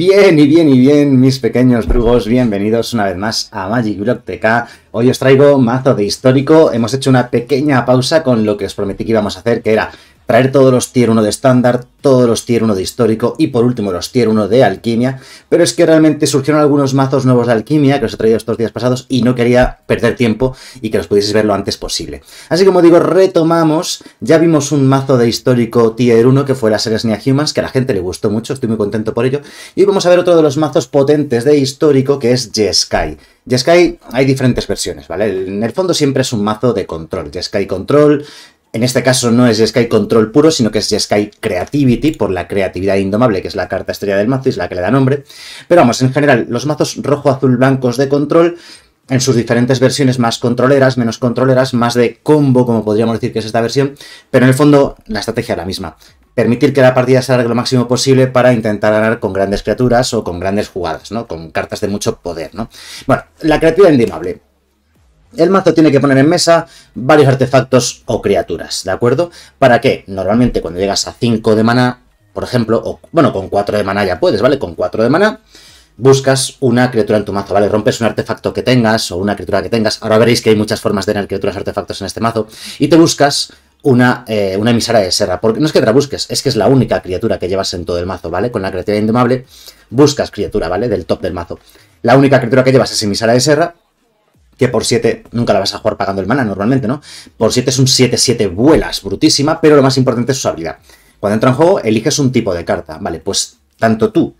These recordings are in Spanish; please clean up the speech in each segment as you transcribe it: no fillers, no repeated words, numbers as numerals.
Bien, mis pequeños drugos, bienvenidos una vez más a Magic Blog TK. Hoy os traigo mazo de histórico. Hemos hecho una pequeña pausa con lo que os prometí que íbamos a hacer, que era traer todos los tier 1 de estándar, todos los tier 1 de histórico y por último los tier 1 de alquimia, pero es que realmente surgieron algunos mazos nuevos de alquimia que os he traído estos días pasados y no quería perder tiempo y que los pudieseis ver lo antes posible. Así que, como digo, retomamos. Ya vimos un mazo de histórico tier 1 que fue la serie Sneak Humans, que a la gente le gustó mucho, estoy muy contento por ello, y vamos a ver otro de los mazos potentes de histórico que es Jeskai. Jeskai hay diferentes versiones, ¿vale? En el fondo siempre es un mazo de control, Jeskai Control. En este caso no es Jeskai Control puro, sino que es Jeskai Creativity, por la creatividad indomable, que es la carta estrella del mazo y es la que le da nombre. Pero vamos, en general, los mazos rojo, azul, blancos de control, en sus diferentes versiones más controleras, menos controleras, más de combo, como podríamos decir que es esta versión, pero en el fondo la estrategia es la misma. Permitir que la partida se alargue lo máximo posible para intentar ganar con grandes criaturas o con grandes jugadas, ¿no? Con cartas de mucho poder, ¿no? Bueno, la creatividad indomable. El mazo tiene que poner en mesa varios artefactos o criaturas, ¿de acuerdo? Para que normalmente cuando llegas a 5 de maná, por ejemplo, o bueno, con 4 de maná ya puedes, ¿vale? Con 4 de maná buscas una criatura en tu mazo, ¿vale? Rompes un artefacto que tengas o una criatura que tengas. Ahora veréis que hay muchas formas de tener criaturas o artefactos en este mazo. Y te buscas una emisaria de Serra, porque no es que te la busques, es que es la única criatura que llevas en todo el mazo, ¿vale? Con la creatividad indomable buscas criatura, ¿vale? Del top del mazo. La única criatura que llevas es emisaria de Serra, que por 7 nunca la vas a jugar pagando el mana normalmente, ¿no? Por 7 es un 7-7 vuelas, brutísima, pero lo más importante es su habilidad. Cuando entra en juego, eliges un tipo de carta. Vale, pues tanto tú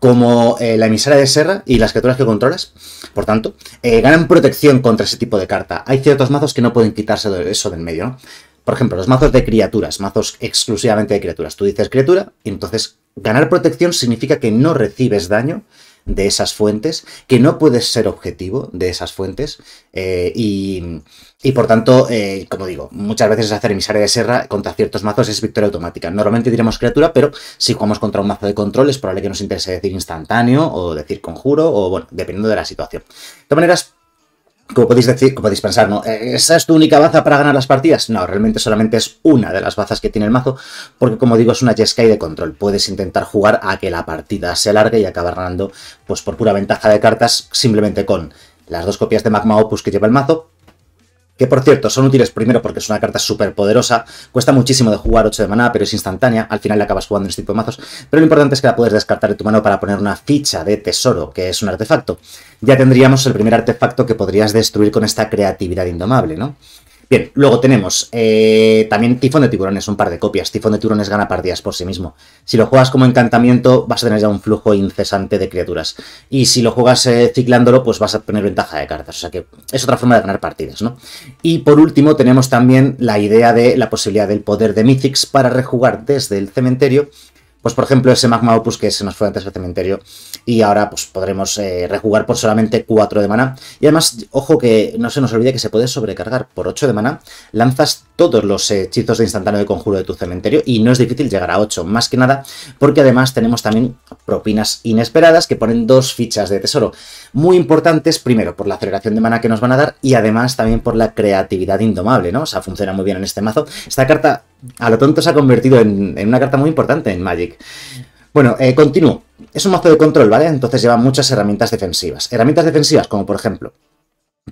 como la emisaria de Serra y las criaturas que controlas, por tanto, ganan protección contra ese tipo de carta. Hay ciertos mazos que no pueden quitarse eso del medio, ¿no? Por ejemplo, los mazos de criaturas, mazos exclusivamente de criaturas. Tú dices criatura y entonces ganar protección significa que no recibes daño de esas fuentes, que no puedes ser objetivo de esas fuentes y por tanto, como digo, muchas veces hacer emisaria de Serra contra ciertos mazos es victoria automática. Normalmente diremos criatura, pero si jugamos contra un mazo de control es probable que nos interese decir instantáneo o decir conjuro o, bueno, dependiendo de la situación. De todas maneras, como podéis decir, como podéis pensar, ¿no? ¿Esa es tu única baza para ganar las partidas? No, realmente solamente es una de las bazas que tiene el mazo, porque como digo, es una Jeskai de control. Puedes intentar jugar a que la partida se alargue y acabar ganando, pues por pura ventaja de cartas, simplemente con las dos copias de Magma Opus que lleva el mazo, que por cierto son útiles primero porque es una carta súper poderosa, cuesta muchísimo de jugar, 8 de maná, pero es instantánea, al final la acabas jugando en este tipo de mazos, pero lo importante es que la puedes descartar de tu mano para poner una ficha de tesoro, que es un artefacto. Ya tendríamos el primer artefacto que podrías destruir con esta creatividad indomable, ¿no? Bien, luego tenemos también Tifón de Tiburones, un par de copias. Tifón de Tiburones gana partidas por sí mismo. Si lo juegas como encantamiento, vas a tener ya un flujo incesante de criaturas. Y si lo juegas ciclándolo, pues vas a tener ventaja de cartas. O sea que es otra forma de ganar partidas, ¿no? Y por último tenemos también la idea de la posibilidad del poder de Mízzix para rejugar desde el cementerio. Pues por ejemplo ese Magma Opus que se nos fue antes del cementerio y ahora pues podremos rejugar por solamente 4 de maná. Y además, ojo, que no se nos olvide que se puede sobrecargar por 8 de maná. Lanzas todos los hechizos de instantáneo de conjuro de tu cementerio y no es difícil llegar a 8, más que nada porque además tenemos también propinas inesperadas que ponen dos fichas de tesoro. Muy importantes, primero por la aceleración de maná que nos van a dar y además también por la creatividad indomable, ¿no? O sea, funciona muy bien en este mazo. Esta carta a lo tonto se ha convertido en una carta muy importante en Magic. Bueno, continúo. Es un mazo de control, ¿vale? Entonces lleva muchas herramientas defensivas. Herramientas defensivas como, por ejemplo,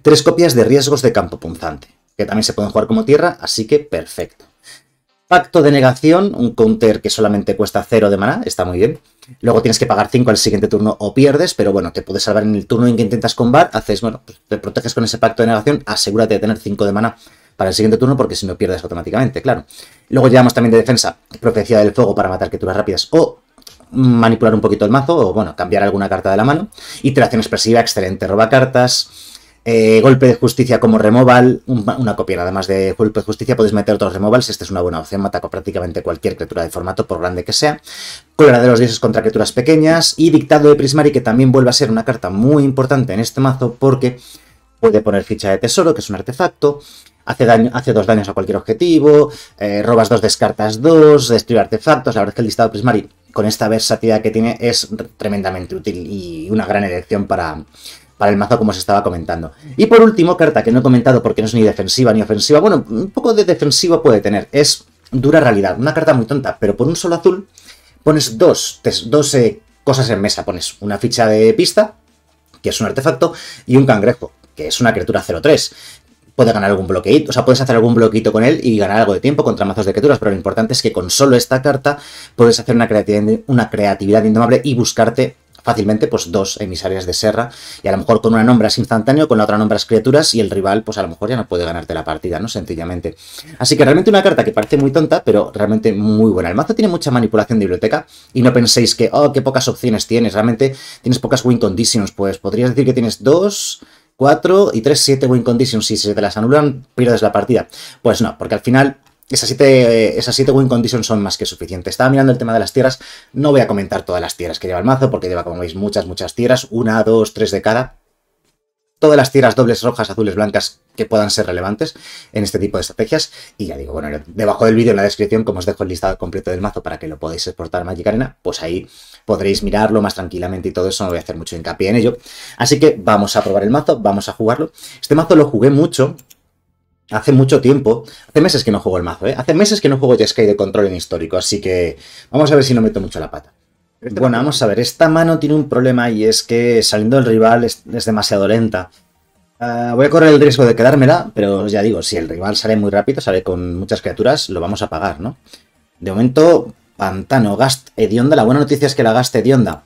3 copias de Riesgos de Campo Punzante, que también se pueden jugar como tierra, así que perfecto. Pacto de Negación, un counter que solamente cuesta 0 de maná, está muy bien. Luego tienes que pagar 5 al siguiente turno o pierdes, pero bueno, te puedes salvar en el turno en que intentas combar. Haces, bueno, pues te proteges con ese Pacto de Negación, asegúrate de tener 5 de maná para el siguiente turno, porque si no pierdes automáticamente, claro. Luego llevamos también de defensa Profecía del Fuego para matar criaturas rápidas o manipular un poquito el mazo, o bueno, cambiar alguna carta de la mano. Iteración Expresiva, excelente, roba cartas. Golpe de Justicia como removal, una copia nada más de Golpe de Justicia, podéis meter otros removals, esta es una buena opción, mata prácticamente cualquier criatura de formato, por grande que sea. Cólera de los Dioses contra criaturas pequeñas y Dictado de Prismari, que también vuelve a ser una carta muy importante en este mazo porque puede poner ficha de tesoro, que es un artefacto. Hace 2 daños a cualquier objetivo, robas 2, descartas 2, destruir artefactos. La verdad es que el listado Prismari, con esta versatilidad que tiene, es tremendamente útil y una gran elección para el mazo, como os estaba comentando. Y por último, carta que no he comentado porque no es ni defensiva ni ofensiva, bueno, un poco de defensiva puede tener, es Dura Realidad, una carta muy tonta, pero por un solo azul pones dos cosas en mesa. Pones una ficha de pista, que es un artefacto, y un cangrejo, que es una criatura 0-3. Puede ganar algún bloqueito, o sea, puedes hacer algún bloqueito con él y ganar algo de tiempo contra mazos de criaturas, pero lo importante es que con solo esta carta puedes hacer una creatividad indomable y buscarte fácilmente pues dos emisarias de Serra, y a lo mejor con una nombras instantáneo, con la otra nombras criaturas, y el rival pues a lo mejor ya no puede ganarte la partida, ¿no? Sencillamente. Así que realmente una carta que parece muy tonta, pero realmente muy buena. El mazo tiene mucha manipulación de biblioteca, y no penséis que, oh, qué pocas opciones tienes, realmente tienes pocas win conditions, pues podrías decir que tienes 2, 4 y 3, 7 win conditions. Si se te las anulan, pierdes la partida. Pues no, porque al final esas 7 win conditions son más que suficientes. Estaba mirando el tema de las tierras. No voy a comentar todas las tierras que lleva el mazo, porque lleva, como veis, muchas tierras. 1, 2, 3 de cada. Todas las tierras dobles, rojas, azules, blancas, que puedan ser relevantes en este tipo de estrategias. Y ya digo, bueno, debajo del vídeo en la descripción, como os dejo el listado completo del mazo para que lo podáis exportar a Magic Arena, pues ahí podréis mirarlo más tranquilamente y todo eso. No voy a hacer mucho hincapié en ello. Así que vamos a probar el mazo, vamos a jugarlo. Este mazo lo jugué mucho. Hace mucho tiempo, hace meses que no juego el mazo, ¿eh? Hace meses que no juego Jeskai de control en histórico, así que vamos a ver si no meto mucho la pata. Bueno, vamos a ver, esta mano tiene un problema y es que saliendo del rival es demasiado lenta. Voy a correr el riesgo de quedármela, pero ya digo, si el rival sale muy rápido, sale con muchas criaturas, lo vamos a pagar, ¿no? De momento, Pantano, Gast Edionda. La buena noticia es que la Gast Edionda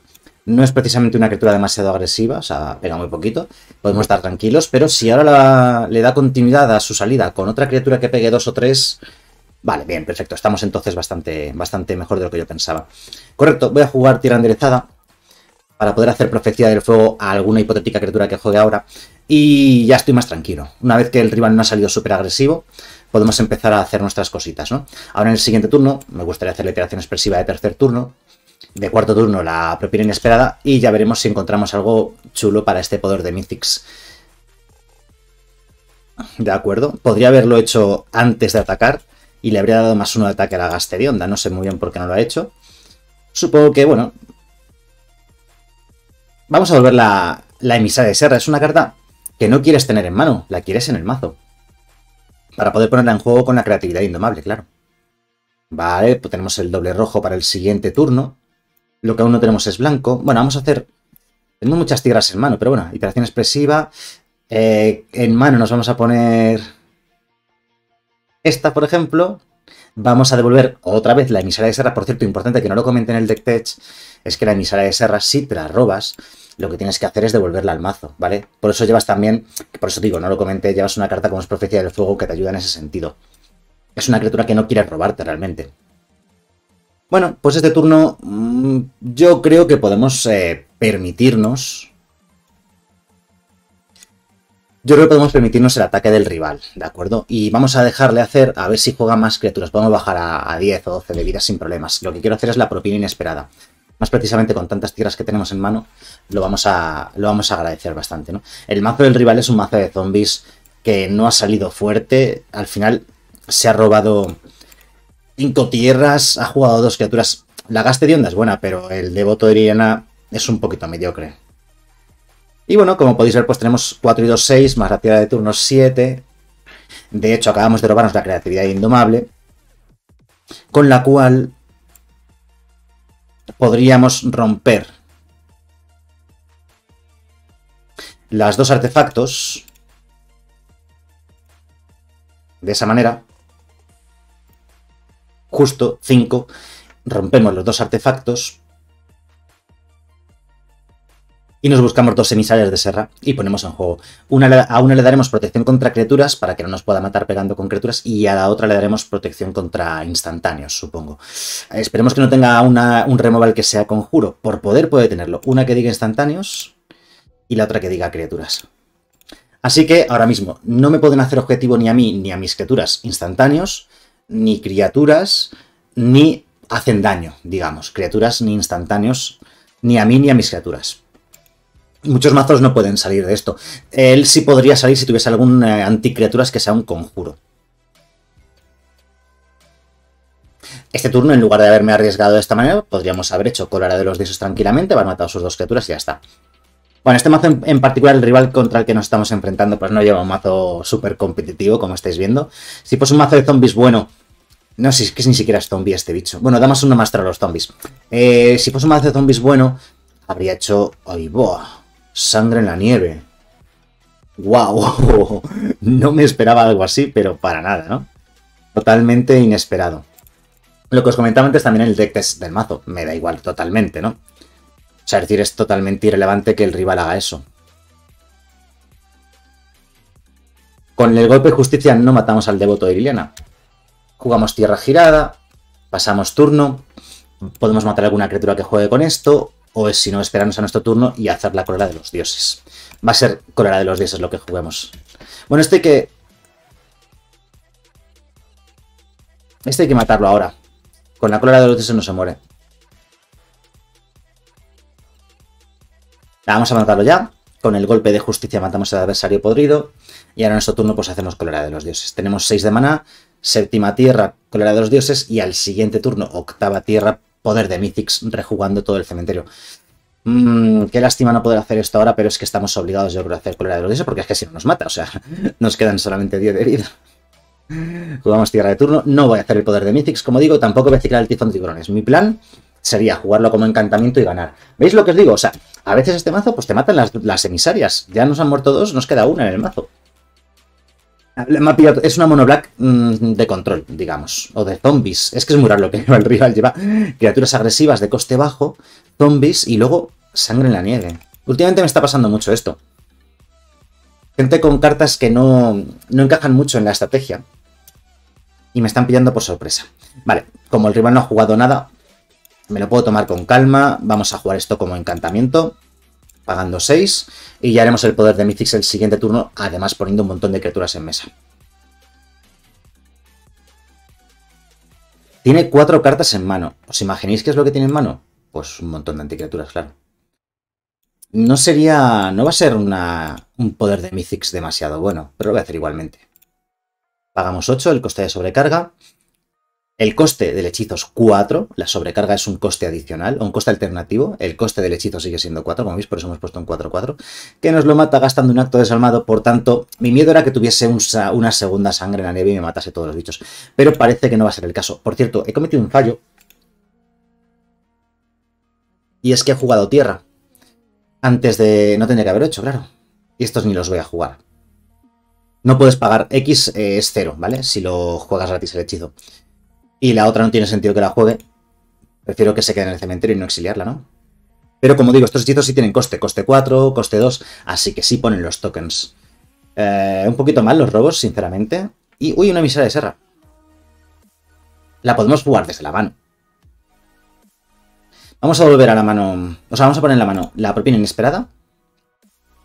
no es precisamente una criatura demasiado agresiva, o sea, pega muy poquito, podemos estar tranquilos, pero si ahora le da continuidad a su salida con otra criatura que pegue 2 o 3, vale, bien, perfecto, estamos entonces bastante mejor de lo que yo pensaba. Correcto, voy a jugar tierra enderezada para poder hacer Profecía del Fuego a alguna hipotética criatura que juegue ahora, y ya estoy más tranquilo. Una vez que el rival no ha salido súper agresivo, podemos empezar a hacer nuestras cositas, ¿no? Ahora en el siguiente turno me gustaría hacer la iteración expresiva de tercer turno, de cuarto turno la propina inesperada, y ya veremos si encontramos algo chulo para este poder de Mízzix. De acuerdo, podría haberlo hecho antes de atacar y le habría dado más 1 de ataque a la Gast Edionda. No sé muy bien por qué no lo ha hecho. Supongo que, bueno, vamos a volver la emisaria de Serra. Es una carta que no quieres tener en mano, la quieres en el mazo para poder ponerla en juego con la creatividad indomable, claro. Vale, pues tenemos el doble rojo para el siguiente turno. Lo que aún no tenemos es blanco. Bueno, vamos a hacer... Tenemos muchas tierras en mano, pero bueno, iteración expresiva. En mano nos vamos a poner esta, por ejemplo. Vamos a devolver otra vez la emisaria de Serra. Por cierto, importante que no lo comenté en el deck tech, es que la emisaria de Serra, si te la robas, lo que tienes que hacer es devolverla al mazo, ¿vale? Por eso llevas también... Por eso digo, no lo comenté, llevas una carta como es Profecía del Fuego que te ayuda en ese sentido. Es una criatura que no quieres robarte realmente. Bueno, pues este turno yo creo que podemos permitirnos... Yo creo que podemos permitirnos el ataque del rival, ¿de acuerdo? Y vamos a dejarle hacer, a ver si juega más criaturas. Podemos bajar a 10 o 12 de vida sin problemas. Lo que quiero hacer es la propina inesperada. Más precisamente con tantas tierras que tenemos en mano, lo vamos a agradecer bastante, ¿no? El mazo del rival es un mazo de zombies que no ha salido fuerte. Al final se ha robado 5 tierras, ha jugado 2 criaturas. La Gast Edionda es buena, pero el Devoto de Liliana es un poquito mediocre. Y bueno, como podéis ver, pues tenemos 4 y 2, 6, más la tierra de turno 7. De hecho, acabamos de robarnos la creatividad indomable, con la cual podríamos romper las 2 artefactos. De esa manera... Justo, 5, rompemos los 2 artefactos y nos buscamos 2 emisarias de Serra y ponemos en juego. A una le daremos protección contra criaturas para que no nos pueda matar pegando con criaturas, y a la otra le daremos protección contra instantáneos, supongo. Esperemos que no tenga un removal que sea conjuro. Por poder puede tenerlo. Una que diga instantáneos y la otra que diga criaturas. Así que ahora mismo no me pueden hacer objetivo ni a mí ni a mis criaturas instantáneos, ni criaturas, ni hacen daño, digamos. Criaturas ni instantáneos, ni a mí ni a mis criaturas. Muchos mazos no pueden salir de esto. Él sí podría salir si tuviese algún anticriaturas que sea un conjuro. Este turno, en lugar de haberme arriesgado de esta manera, podríamos haber hecho Cólera de los Dioses tranquilamente, haber matado a sus 2 criaturas y ya está. Bueno, este mazo en particular, el rival contra el que nos estamos enfrentando, pues no lleva un mazo súper competitivo, como estáis viendo. Si pues un mazo de zombies bueno, No sé, es que ni siquiera es zombie este bicho. Bueno, da más una maestra a los zombies. Si fuese un mazo de zombies bueno, habría hecho... ¡Ay, boa! Sangre en la nieve. ¡Wow! No me esperaba algo así, pero para nada, ¿no? Totalmente inesperado. Lo que os comentaba antes también en el deck test del mazo. Me da igual totalmente, ¿no? O sea, es decir, es totalmente irrelevante que el rival haga eso. Con el golpe de justicia no matamos al devoto de Liliana. Jugamos tierra girada, pasamos turno, podemos matar a alguna criatura que juegue con esto, o si no, esperarnos a nuestro turno y hacer la cólera de los dioses. Va a ser cólera de los dioses lo que juguemos. Bueno, este hay que matarlo ahora. Con la cólera de los dioses no se muere. Vamos a matarlo ya. Con el golpe de justicia matamos al adversario podrido. Y ahora en nuestro turno pues hacemos cólera de los dioses. Tenemos 6 de maná, séptima tierra, cólera de los dioses. Y al siguiente turno, octava tierra, poder de Mízzix, rejugando todo el cementerio. Qué lástima no poder hacer esto ahora, pero es que estamos obligados, yo creo, a hacer cólera de los dioses. Porque es que si no nos mata, o sea, nos quedan solamente 10 de vida. Jugamos tierra de turno. No voy a hacer el poder de Mízzix, como digo. Tampoco voy a ciclar el tifón de tiburones. Mi plan... sería jugarlo como encantamiento y ganar. ¿Veis lo que os digo? O sea, a veces este mazo pues te matan las emisarias. Ya nos han muerto dos, nos queda una en el mazo. Es una mono black de control, digamos. O de zombies. Es que es muy raro lo que lleva el rival. Lleva criaturas agresivas de coste bajo, zombies y luego sangre en la nieve. Últimamente me está pasando mucho esto. Gente con cartas que no encajan mucho en la estrategia. Y me están pillando por sorpresa. Vale, como el rival no ha jugado nada... me lo puedo tomar con calma. Vamos a jugar esto como encantamiento, pagando 6. Y ya haremos el poder de Mízzix el siguiente turno, además poniendo un montón de criaturas en mesa. Tiene 4 cartas en mano. ¿Os imagináis qué es lo que tiene en mano? Pues un montón de anticriaturas, claro. No sería... no va a ser un poder de Mízzix demasiado bueno, pero lo voy a hacer igualmente. Pagamos 8, el coste de sobrecarga... el coste del hechizo es 4, la sobrecarga es un coste adicional, o un coste alternativo, el coste del hechizo sigue siendo 4, como veis, por eso hemos puesto un 4-4, que nos lo mata gastando un acto desalmado, por tanto, mi miedo era que tuviese una segunda sangre en la nieve y me matase todos los bichos, pero parece que no va a ser el caso. Por cierto, he cometido un fallo, y es que he jugado tierra, antes de... no tendría que haberlo hecho, claro, y estos ni los voy a jugar. No puedes pagar X, es 0, ¿vale? Si lo juegas gratis el hechizo. Y la otra no tiene sentido que la juegue. Prefiero que se quede en el cementerio y no exiliarla, ¿no? Pero como digo, estos hechizos sí tienen coste. Coste 4, coste 2, así que sí ponen los tokens. Un poquito mal los robos, sinceramente. Y, uy, una emisaria de Serra. La podemos jugar desde la mano. Vamos a volver a la mano... o sea, vamos a poner en la mano la propina inesperada.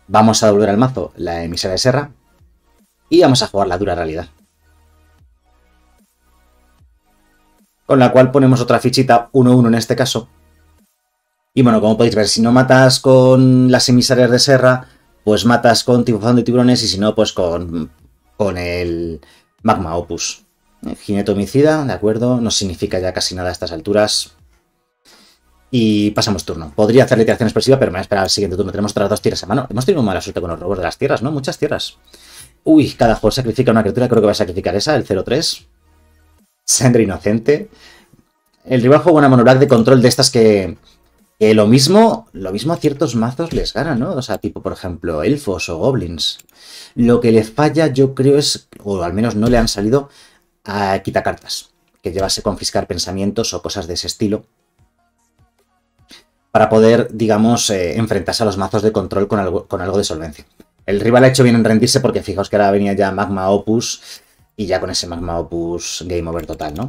Vamos a volver al mazo la emisaria de Serra. Y vamos a jugar la dura realidad. Con la cual ponemos otra fichita, 1-1 en este caso. Y bueno, como podéis ver, si no matas con las emisarias de Serra, pues matas con Tifón de Tiburones y si no, pues con el Magma Opus. Jinete Homicida, de acuerdo, no significa ya casi nada a estas alturas. Y pasamos turno. Podría hacer la iteración expresiva, pero me voy a esperar al siguiente turno. Tenemos otras 2 tierras a mano. Hemos tenido mala suerte con los robos de las tierras, ¿no? Muchas tierras. Uy, cada jugador sacrifica una criatura, creo que va a sacrificar esa, el 0-3. Sangre inocente. El rival juega una mono black de control de estas que lo mismo a ciertos mazos les gana, ¿no? O sea, tipo, por ejemplo, elfos o goblins. Lo que le falla, yo creo, es, o al menos no le han salido, a quitacartas, que llevase a confiscar pensamientos o cosas de ese estilo, para poder, digamos, enfrentarse a los mazos de control con algo de solvencia. El rival ha hecho bien en rendirse porque fijaos que ahora venía ya Magma Opus... y ya con ese Magma Opus game over total, ¿no?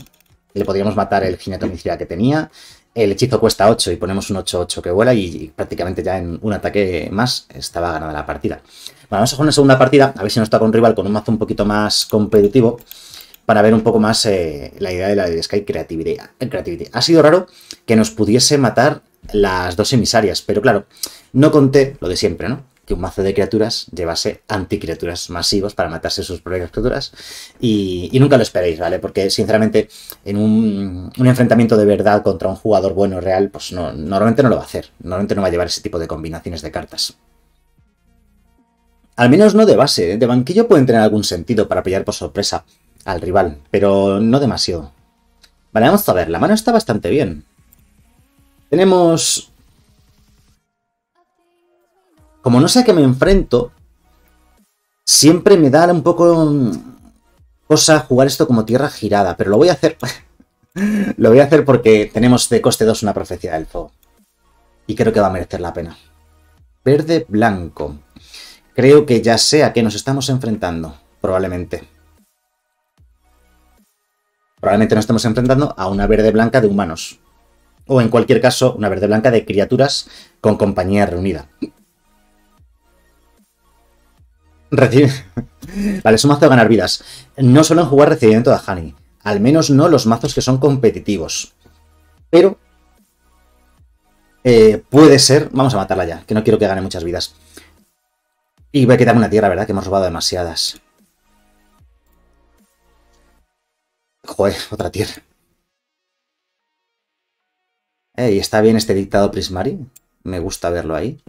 Le podríamos matar el jinete homicida que tenía. El hechizo cuesta 8 y ponemos un 8-8 que vuela y prácticamente ya en un ataque más estaba ganada la partida. Bueno, vamos a jugar una segunda partida, a ver si nos toca un rival con un mazo un poquito más competitivo para ver un poco más la idea de la de Jeskai Creativity. Ha sido raro que nos pudiese matar las dos emisarias, pero claro, no conté lo de siempre, ¿no? Que un mazo de criaturas llevase anticriaturas masivos para matarse sus propias criaturas y nunca lo esperéis, ¿vale? Porque sinceramente en un enfrentamiento de verdad contra un jugador bueno real, pues no, normalmente no lo va a hacer, normalmente no va a llevar ese tipo de combinaciones de cartas. Al menos no de base, de banquillo pueden tener algún sentido para pillar por sorpresa al rival, pero no demasiado. Vale, vamos a ver, la mano está bastante bien. Tenemos... Como no sé a qué me enfrento, siempre me da un poco cosa jugar esto como tierra girada, pero lo voy a hacer. Lo voy a hacer porque tenemos de coste 2 una profecía del fuego. Y creo que va a merecer la pena. Verde, blanco. Creo que ya sé a qué nos estamos enfrentando, probablemente. Probablemente nos estemos enfrentando a una verde blanca de humanos. O en cualquier caso, una verde blanca de criaturas con compañía reunida. Vale, es un mazo de ganar vidas. No suelen jugar recibimiento de Hani. Al menos no los mazos que son competitivos. Pero puede ser... Vamos a matarla ya, que no quiero que gane muchas vidas. Y voy a quitarme una tierra, ¿verdad? Que hemos robado demasiadas. Joder, otra tierra. Y está bien este dictado Prismari. Me gusta verlo ahí.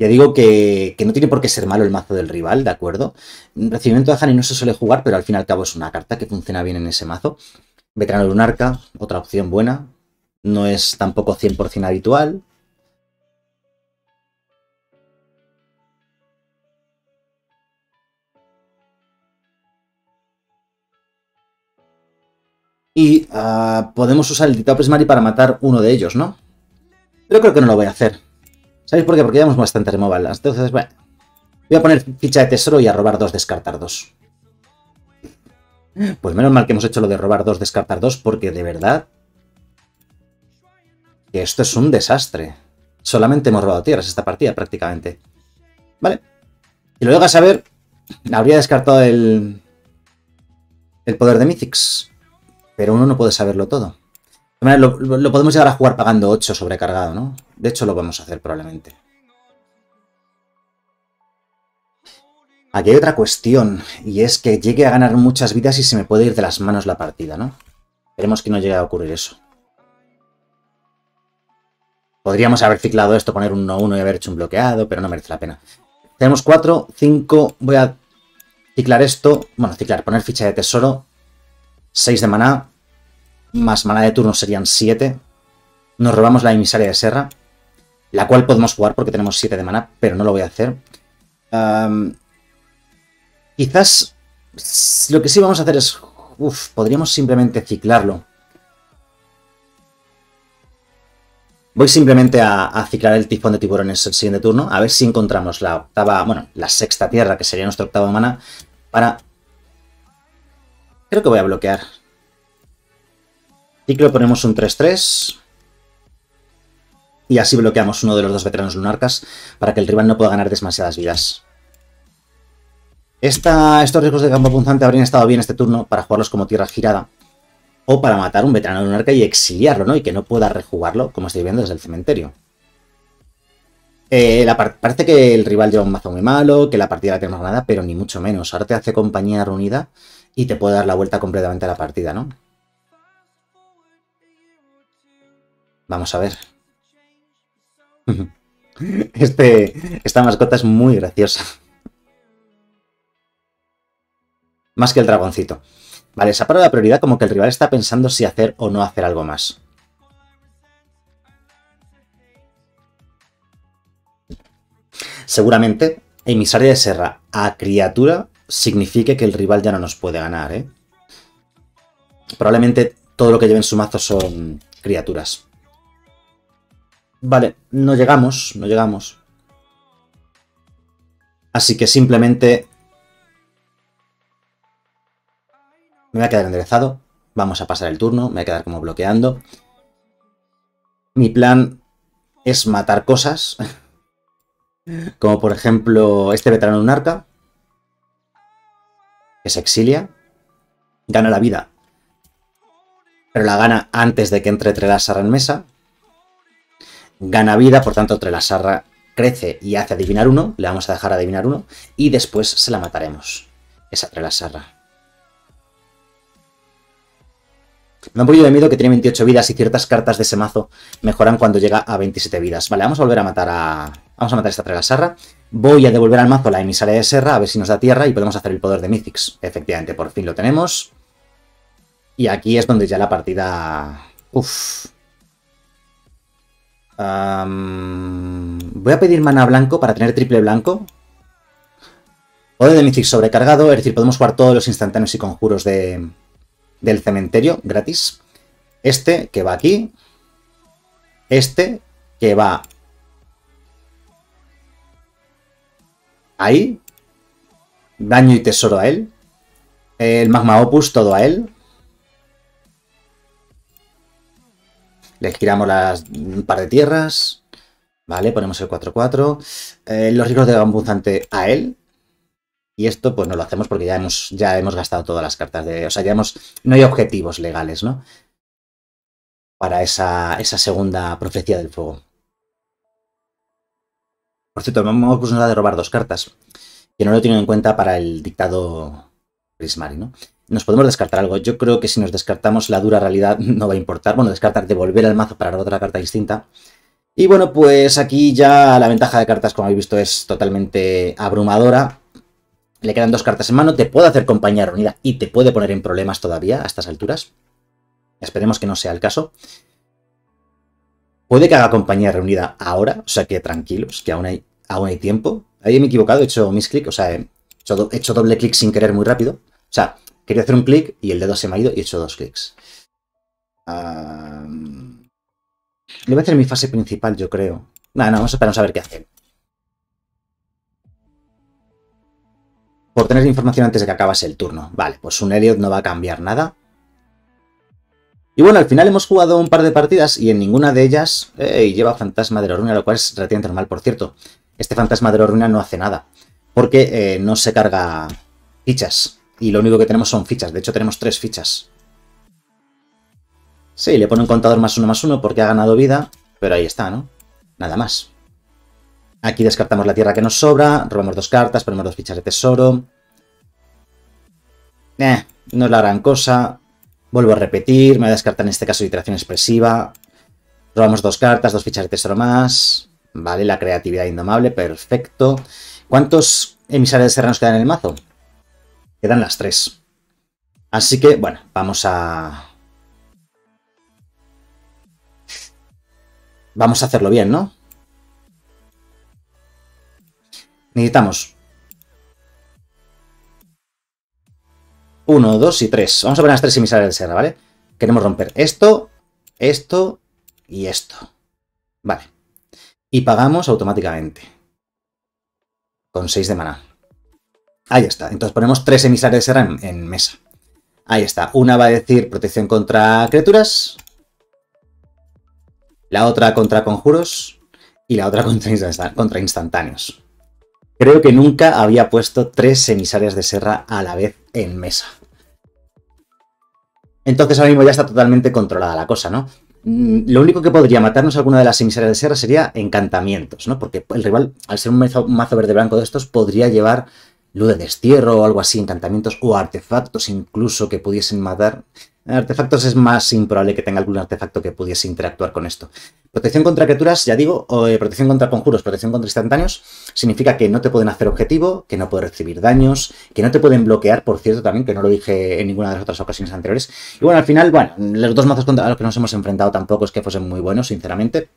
Ya digo que no tiene por qué ser malo el mazo del rival, ¿de acuerdo? Recibimiento de Hani no se suele jugar, pero al fin y al cabo es una carta que funciona bien en ese mazo. Veterano Lunarca, otra opción buena. No es tampoco 100% habitual. Y podemos usar el dictado Prismari para matar uno de ellos, ¿no? Pero creo que no lo voy a hacer. ¿Sabéis por qué? Porque llevamos bastante removalas. Entonces, bueno, voy a poner ficha de tesoro y a robar dos, descartar dos. Pues menos mal que hemos hecho lo de robar dos, descartar dos, porque de verdad... que esto es un desastre. Solamente hemos robado tierras esta partida, prácticamente. Vale. Si lo dejas saber, habría descartado el poder de Mízzix. Pero uno no puede saberlo todo. Lo podemos llegar a jugar pagando 8 sobrecargado, ¿no? De hecho, lo vamos a hacer probablemente. Aquí hay otra cuestión, y es que llegue a ganar muchas vidas y se me puede ir de las manos la partida, ¿no? Esperemos que no llegue a ocurrir eso. Podríamos haber ciclado esto, poner un 1-1 y haber hecho un bloqueado, pero no merece la pena. Tenemos 4, 5, voy a ciclar esto, bueno, ciclar, poner ficha de tesoro. 6 de maná, más maná de turno serían 7. Nos robamos la emisaria de Serra, la cual podemos jugar porque tenemos 7 de maná, pero no lo voy a hacer. Quizás lo que sí vamos a hacer es... Uf, podríamos simplemente ciclarlo. Voy simplemente a ciclar el tifón de tiburones el siguiente turno, a ver si encontramos la octava, bueno, la sexta tierra, que sería nuestro octavo maná, para... Creo que voy a bloquear. Ciclo, ponemos un 3-3. Y así bloqueamos uno de los dos veteranos lunarcas para que el rival no pueda ganar demasiadas vidas. Estos riesgos de campo punzante habrían estado bien este turno para jugarlos como tierra girada. O para matar un veterano lunarca y exiliarlo, ¿no? Y que no pueda rejugarlo, como estoy viendo desde el cementerio. Parece que el rival lleva un mazo muy malo, que la partida la tenemos ganada, pero ni mucho menos. Ahora te hace compañía reunida y te puede dar la vuelta completamente a la partida, ¿no? Vamos a ver. Esta mascota es muy graciosa. Más que el dragoncito. Vale, se ha parado la prioridad como que el rival está pensando si hacer o no hacer algo más. Seguramente, emisaria de Serra a criatura signifique que el rival ya no nos puede ganar, ¿eh? Probablemente todo lo que lleve en su mazo son criaturas. Vale, no llegamos, no llegamos. Así que simplemente... me voy a quedar enderezado. Vamos a pasar el turno, me voy a quedar como bloqueando. Mi plan es matar cosas... como por ejemplo este veterano lunarca, que se exilia, gana la vida, pero la gana antes de que entre Trelasarra en mesa, gana vida, por tanto Trelasarra crece y hace adivinar uno, le vamos a dejar adivinar uno, y después se la mataremos, esa Trelasarra. Me da un poquito de miedo que tiene 28 vidas y ciertas cartas de ese mazo mejoran cuando llega a 27 vidas. Vale, vamos a volver a matar a... Vamos a matar a esta Trelasarra. Voy a devolver al mazo la emisaria de Serra a ver si nos da tierra y podemos hacer el poder de Mízzix. Efectivamente, por fin lo tenemos. Y aquí es donde ya la partida... Uf. Voy a pedir mana blanco para tener triple blanco. Poder de Mízzix sobrecargado, es decir, podemos jugar todos los instantáneos y conjuros del cementerio gratis. Este que va aquí. Este que va ahí. Daño y tesoro a él. El Magma Opus, todo a él. Le giramos un par de tierras. Vale, ponemos el 4-4. Los riesgos de campo punzante a él. Y esto pues no lo hacemos porque ya hemos gastado todas las cartas de... O sea, no hay objetivos legales, ¿no? Para esa segunda profecía del fuego. Por cierto, pues nos da de robar dos cartas. Que no lo tienen en cuenta para el dictado Prismari, ¿no? Nos podemos descartar algo. Yo creo que si nos descartamos la dura realidad no va a importar. Bueno, descartar devolver al mazo para otra carta distinta. Y bueno, pues aquí ya la ventaja de cartas, como habéis visto, es totalmente abrumadora. Le quedan dos cartas en mano, te puede hacer compañía reunida y te puede poner en problemas todavía a estas alturas. Esperemos que no sea el caso. Puede que haga compañía reunida ahora, o sea que tranquilos, que aún hay tiempo. Ahí me he equivocado, he hecho misclick, o sea, he hecho doble clic sin querer muy rápido. O sea, quería hacer un clic y el dedo se me ha ido y he hecho dos clics. Le voy a hacer mi fase principal, yo creo. Nada, no, vamos a esperar a ver qué hace. Por tener información antes de que acabase el turno. Vale, pues un Elliot no va a cambiar nada. Y bueno, al final hemos jugado un par de partidas y en ninguna de ellas lleva Fantasma de la Runa, lo cual es relativamente normal. Por cierto, este Fantasma de la Runa no hace nada, porque no se carga fichas. Y lo único que tenemos son fichas. De hecho, tenemos 3 fichas. Sí, le pone un contador +1/+1 porque ha ganado vida, pero ahí está, ¿no? Nada más. Aquí descartamos la tierra que nos sobra, robamos 2 cartas, ponemos 2 fichas de tesoro. No es la gran cosa. Vuelvo a repetir, me voy a descartar en este caso iteración expresiva. Robamos 2 cartas, 2 fichas de tesoro más. Vale, la creatividad indomable, perfecto. ¿Cuántos emisarios de serra nos quedan en el mazo? Quedan las 3. Así que, bueno, vamos a hacerlo bien, ¿no? Necesitamos 1, 2 y 3. Vamos a poner las 3 emisarias de serra, ¿vale? Queremos romper esto, esto y esto. Vale. Y pagamos automáticamente. Con 6 de maná. Ahí está. Entonces ponemos 3 emisarias de serra en mesa. Ahí está. Una va a decir protección contra criaturas. La otra contra conjuros. Y la otra contra instantáneos. Creo que nunca había puesto 3 emisarias de serra a la vez en mesa. Entonces ahora mismo ya está totalmente controlada la cosa, ¿no? Lo único que podría matarnos alguna de las emisarias de serra sería encantamientos, ¿no? Porque el rival, al ser un mazo verde-blanco de estos, podría llevar luz de destierro o algo así, encantamientos o artefactos incluso que pudiesen matar. Artefactos es más improbable que tenga algún artefacto que pudiese interactuar con esto. Protección contra criaturas, ya digo, o protección contra conjuros, protección contra instantáneos, significa que no te pueden hacer objetivo, que no puedes recibir daños, que no te pueden bloquear, por cierto, también, que no lo dije en ninguna de las otras ocasiones anteriores. Y bueno, al final, bueno, los dos mazos contra los que nos hemos enfrentado tampoco es que fuesen muy buenos, sinceramente.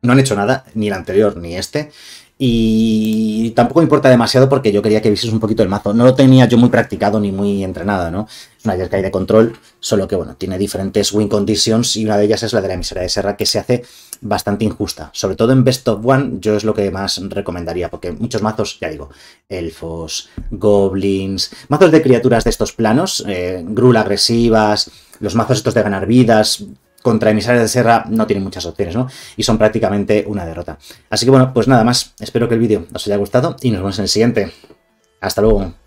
No han hecho nada, ni el anterior ni este. Y tampoco me importa demasiado porque yo quería que vieses un poquito el mazo. No lo tenía yo muy practicado ni muy entrenado, ¿no? Es una Jeskai de control, solo que, bueno, tiene diferentes win conditions y una de ellas es la de la emisaria de serra, que se hace bastante injusta. Sobre todo en Best of One, yo es lo que más recomendaría, porque muchos mazos, ya digo, elfos, goblins, mazos de criaturas de estos planos, grul agresivas, los mazos estos de ganar vidas... Contra emisarias de serra no tienen muchas opciones, ¿no? Y son prácticamente una derrota. Así que bueno, pues nada más. Espero que el vídeo os haya gustado y nos vemos en el siguiente. Hasta luego.